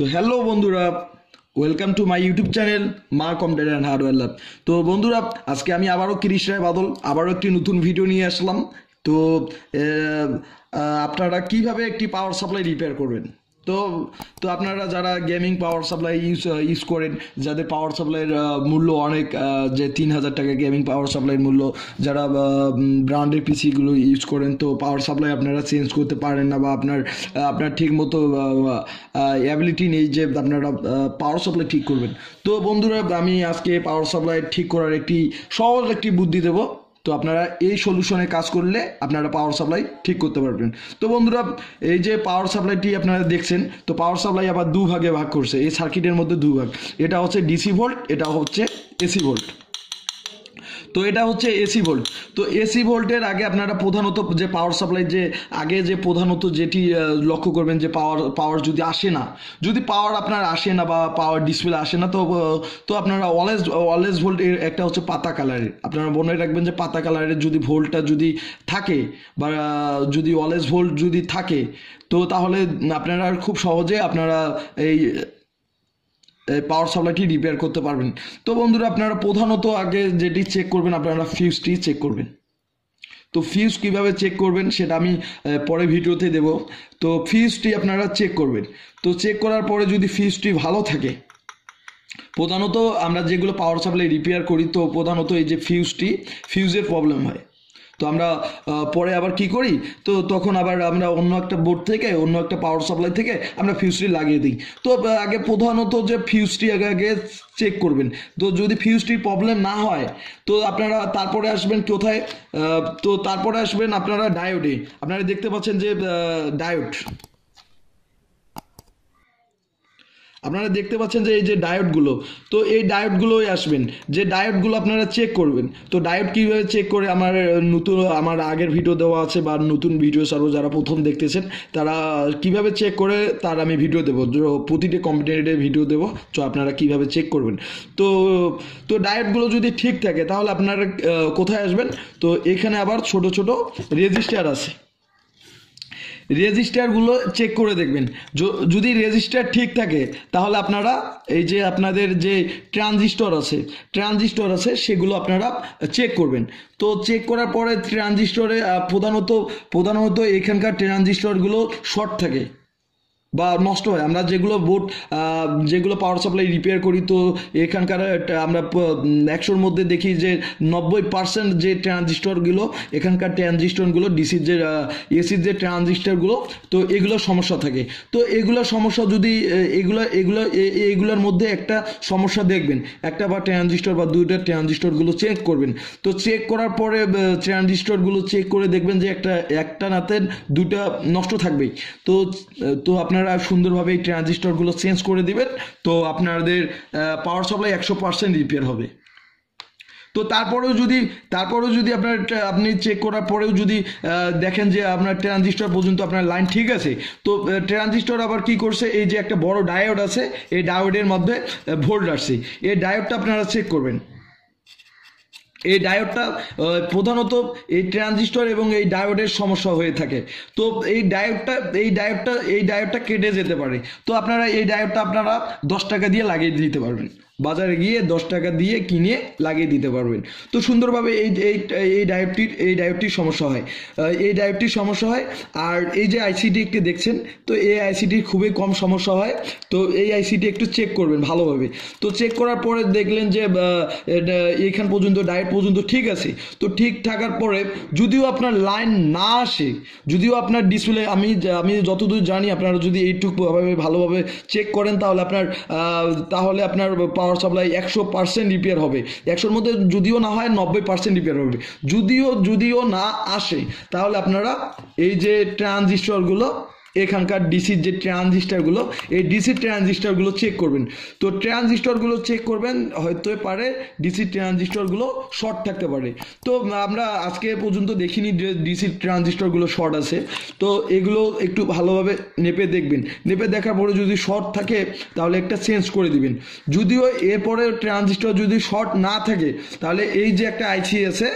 তো হ্যালো বন্ধুরা, welcome to my YouTube channel Maa computer and hardware lab. তো বন্ধুরা, আজকে আমি আবারও কিরিশ রায় বাদল আবারও একটি নতুন ভিডিও নিয়ে আসলাম। তো আপনারা কিভাবে একটি পাওয়ার সাপ্লাই রিপেয়ার করবেন, তো আপনারা যারা গেমিং পাওয়ার সাপ্লাই ইউজ করেন, যাদের পাওয়ার সাপ্লাইয়ের মূল্য অনেক, যে 3000 টাকা গেমিং পাওয়ার সাপ্লাইয়ের মূল্য, যারা ব্র্যান্ডের পিসিগুলো ইউজ করেন, তো পাওয়ার সাপ্লাই আপনারা চেঞ্জ করতে পারেন না, বা আপনার ঠিক মতো অ্যাবিলিটি নেই যে আপনারা পাওয়ার সাপ্লাই ঠিক করবেন। তো বন্ধুরা, আমি আজকে পাওয়ার সাপ্লাই ঠিক করার একটি সহজ একটি বুদ্ধি দেবো। তো আপনারা এই সলিউশনে কাজ করলে আপনারা পাওয়ার সাপ্লাই ঠিক করতে পারবেন। তো বন্ধুরা, এই যে পাওয়ার সাপ্লাইটি আপনারা দেখছেন, তো পাওয়ার সাপ্লাই আবার দুভাগে ভাগ করছে এই সার্কিটের মধ্যে, দুভাগ। এটা হচ্ছে ডিসি ভোল্ট, এটা হচ্ছে এসি ভোল্ট। তো এটা হচ্ছে এসি ভোল্ট। তো এসি ভোল্টের আগে আপনারা প্রধানত যে পাওয়ার সাপ্লাই যে আগে যে প্রধানত যেটি লক্ষ্য করবেন, যে পাওয়ার যদি আসে না, যদি পাওয়ার আপনার আসে না বা পাওয়ার ডিসপ্লে আসে না, তো আপনারা অলওয়েজ ভোল্ট একটা হচ্ছে পাতা কালারের, আপনারা মনে রাখবেন যে পাতা কালারের যদি ভোল্টটা যদি থাকে, বা যদি অলওয়েজ ভোল্ট যদি থাকে, তো তাহলে আপনারা খুব সহজে আপনারা এই পাওয়ার সাপ্লাইটি রিপেয়ার করতে পারবেন। তো বন্ধুরা, আপনারা প্রধানত আগে যেটি চেক করবেন, আপনারা ফিউজটি চেক করবেন। তো ফিউজ কীভাবে চেক করবেন সেটা আমি পরে ভিডিওতে দেব। তো ফিউজটি আপনারা চেক করবেন। তো চেক করার পরে যদি ফিউজটি ভালো থাকে, প্রধানত আমরা যেগুলো পাওয়ার সাপ্লাই রিপেয়ার করি, তো প্রধানত এই যে ফিউজের প্রবলেম হয়। তো আমরা পরে আবার কি করি, তো তখন আবার আমরা অন্য একটা বোর্ড থেকে, অন্য একটা পাওয়ার সাপ্লাই থেকে আমরা ফিউজটি লাগিয়ে দিই। তো আগে প্রধানত যে ফিউজটি আগে চেক করবেন। তো যদি ফিউজটির প্রবলেম না হয়, তো আপনারা তারপরে আসবেন কোথায়, তো তারপরে আসবেন আপনারা ডায়োডে। আপনারা দেখতে পাচ্ছেন যে ডায়োড, আপনারা দেখতে পাচ্ছেন যে এই যে ডায়োডগুলো, তো এই ডায়োডগুলোই আসবেন, যে ডায়োডগুলো আপনারা চেক করবেন। তো ডায়োড কীভাবে চেক করে, আমার আগের ভিডিও দেওয়া আছে, বা নতুন ভিডিও সর্ব যারা প্রথম দেখতেছেন তারা কিভাবে চেক করে তার আমি ভিডিও দেবো, প্রতিটি কম্পিউটারের ভিডিও দেবো। তো আপনারা কিভাবে চেক করবেন, তো ডায়োডগুলো যদি ঠিক থাকে, তাহলে আপনারা কোথায় আসবেন, তো এখানে আবার ছোট ছোট রেজিস্টার আছে, রেজিস্টারগুলো চেক করে দেখবেন। যদি রেজিস্টার ঠিক থাকে, তাহলে আপনারা এই যে আপনাদের যে ট্রানজিস্টর আছে সেগুলো আপনারা চেক করবেন। তো চেক করার পরে ট্রানজিস্টরে প্রধানত এখানকার ট্রানজিস্টরগুলো শর্ট থাকে বা নষ্ট হয়। আমরা যেগুলো পাওয়ার সাপ্লাই রিপেয়ার করি, তো এখানকার আমরা 100-র মধ্যে দেখি যে 90% যে ট্রানজিস্টরগুলো, এখানকার ট্রানজিস্টরগুলো ডিসির যে এসির যে ট্রানজিস্টরগুলো, তো এগুলো সমস্যা থাকে। তো এগুলো সমস্যা যদি এগুলোর মধ্যে একটা সমস্যা দেখবেন, একটা বা ট্রানজিস্টর বা দুইটা ট্রানজিস্টরগুলো চেক করবেন। তো চেক করার পরে ট্রানজিস্টরগুলো চেক করে দেখবেন যে একটা নাতে দুটা নষ্ট থাকবেই। তো আপনারা সুন্দরভাবে এই ট্রানজিস্টরগুলো চেঞ্জ করে দেবেন। তো আপনাদের পাওয়ার সাপ্লাই 100% রিপেয়ার হবে। তো তারপরেও যদি আপনি চেক করার পরেও যদি দেখেন যে আপনার ট্রানজিস্টর পর্যন্ত আপনার লাইন ঠিক আছে, তো ট্রানজিস্টর আবার কি করছে, এই যে একটা বড় ডায়োড আছে, এই ডায়োডের মধ্যে ভোল্ট আসছে, এই ডায়োডটা আপনারা চেক করবেন। এই ডায়োডটা প্রধানত এই ট্রানজিস্টর এবং এই ডায়োডের সমস্যা হয়ে থাকে। তো এই ডায়োডটা কেটে যেতে পারে। তো আপনারা এই ডায়োডটা আপনারা 10 টাকা দিয়ে লাগিয়ে দিতে পারবেন, বাজারে গিয়ে 10 টাকা দিয়ে কিনে লাগিয়ে দিতে পারবেন। তো সুন্দরভাবে এই ডায়োডটির সমস্যা হয়, আর এই যে আইসিটি একটু দেখছেন, তো এই আইসিটির খুবই কম সমস্যা হয়। তো এই আইসিটি একটু চেক করবেন ভালোভাবে। তো চেক করার পরে দেখলেন যে এইখান পর্যন্ত ডায়োড পর্যন্ত ঠিক আছে। তো ঠিক থাকার পরে যদিও আপনার লাইন না আসে, যদিও আপনার ডিসপ্লে, আমি যতদূর জানি আপনারা যদি এইটুকুভাবে ভালোভাবে চেক করেন, তাহলে আপনার পাওয়ার সাপ্লাই 100% রিপেয়ার হবে। 100-র মধ্যে যদিও না হয়, 90% রিপেয়ার হবে। যদিও না আসে, তাহলে আপনারা এই যে ট্রানজিস্টরগুলো, এখানকার ডিসির যে ট্রানজিস্টরগুলো, এই ডিসি ট্রানজিস্টরগুলো চেক করবেন। তো ট্রানজিস্টরগুলো চেক করবেন, হয়তো পারে ডিসি ট্রানজিস্টরগুলো শর্ট থাকতে পারে। তো আমরা আজকে পর্যন্ত দেখিনি যে ডিসি ট্রানজিস্টরগুলো শর্ট আছে। তো এগুলো একটু ভালোভাবে নেপে দেখবেন, নেপে দেখার পরে যদি শর্ট থাকে, তাহলে একটা চেঞ্জ করে দিবেন। যদিও এরপরে ট্রানজিস্টর যদি শর্ট না থাকে, তাহলে এই যে একটা আইসি আছে,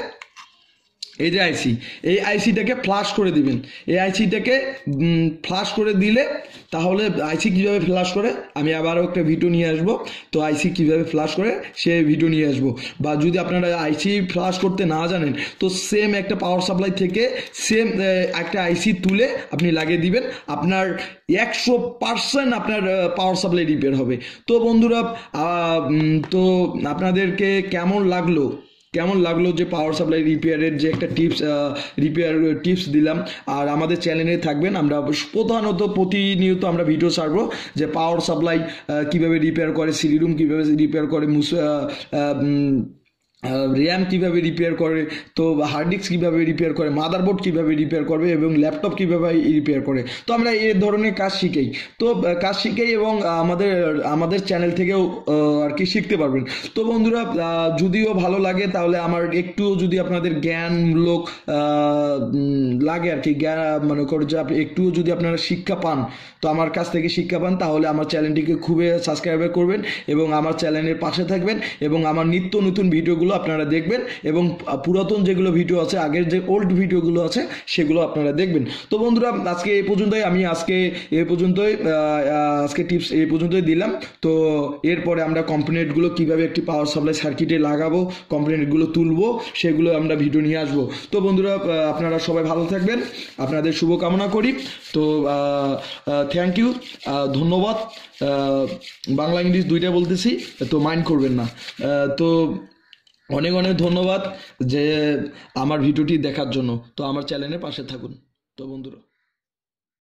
এই যে আইসি, এই আইসিটাকে ফ্লাশ করে দিবেন। এই আইসিটাকে ফ্লাশ করে দিলে তাহলে আইসি কিভাবে ফ্লাশ করে আমি আবারও একটা ভিডিও নিয়ে আসব, তো আইসি কিভাবে ফ্লাশ করে সেই ভিডিও নিয়ে আসব। বা যদি আপনারা আইসি ফ্লাশ করতে না জানেন তো সেম একটা পাওয়ার সাপ্লাই থেকে সেম একটা আইসি তুলে আপনি লাগিয়ে দিবেন, আপনার 100% আপনার পাওয়ার সাপ্লাই রিপেয়ার হবে। তো বন্ধুরা তো আপনাদেরকে কেমন লাগলো যে পাওয়ার সাপ্লাই রিপেয়ারের যে একটা টিপস রিপেয়ার টিপস দিলাম। আর আমাদের চ্যানেলে থাকবেন, আমরা প্রধানত প্রতিনিয়ত আমরা ভিডিও ছাড়বো যে পাওয়ার সাপ্লাই কীভাবে রিপেয়ার করে, সিলিরুম কীভাবে রিপেয়ার করে, র্যাম কীভাবে রিপেয়ার করে, তো হার্ড ডিস্ক কীভাবে রিপেয়ার করে, মাদারবোর্ড কীভাবে রিপেয়ার করবে এবং ল্যাপটপ কীভাবে রিপেয়ার করে। তো আমরা এই ধরনের কাজ শিখেই এবং আমাদের চ্যানেল থেকেও আর কি শিখতে পারবেন। তো বন্ধুরা যদিও ভালো লাগে তাহলে আমার একটু যদি আপনাদের জ্ঞানমূলক লাগে আর কি, জ্ঞান মনে করি যে একটুও যদি আপনারা শিক্ষা পান, তো আমার কাছ থেকে শিক্ষা পান, তাহলে আমার চ্যানেলটিকে খুবই সাবস্ক্রাইব করবেন এবং আমার চ্যানেলের পাশে থাকবেন এবং আমার নিত্য নতুন ভিডিওগুলো আপনারা দেখবেন এবং পুরাতন যেগুলো ভিডিও আছে, আগের যে ওল্ড ভিডিওগুলো আছে সেগুলো আপনারা দেখবেন। তো বন্ধুরা আজকে এই পর্যন্তই, আজকে টিপস এই পর্যন্তই দিলাম। তো এরপরে আমরা কম্পোনেন্টগুলো কীভাবে একটি পাওয়ার সাপ্লাই সার্কিটে লাগাবো, কম্পোনেন্টগুলো তুলবো, সেগুলো আমরা ভিডিও নিয়ে আসবো। তো বন্ধুরা আপনারা সবাই ভালো থাকবেন, আপনাদের শুভকামনা করি। তো থ্যাংক ইউ, ধন্যবাদ। বাংলা ইংলিশ দুইটা বলতেছি, তো মাইন্ড করবেন না। তো অনেক ধন্যবাদ যে আমার ভিডিওটি দেখার জন্য। তো আমার চ্যানেলের পাশে থাকুন। তো বন্ধুরা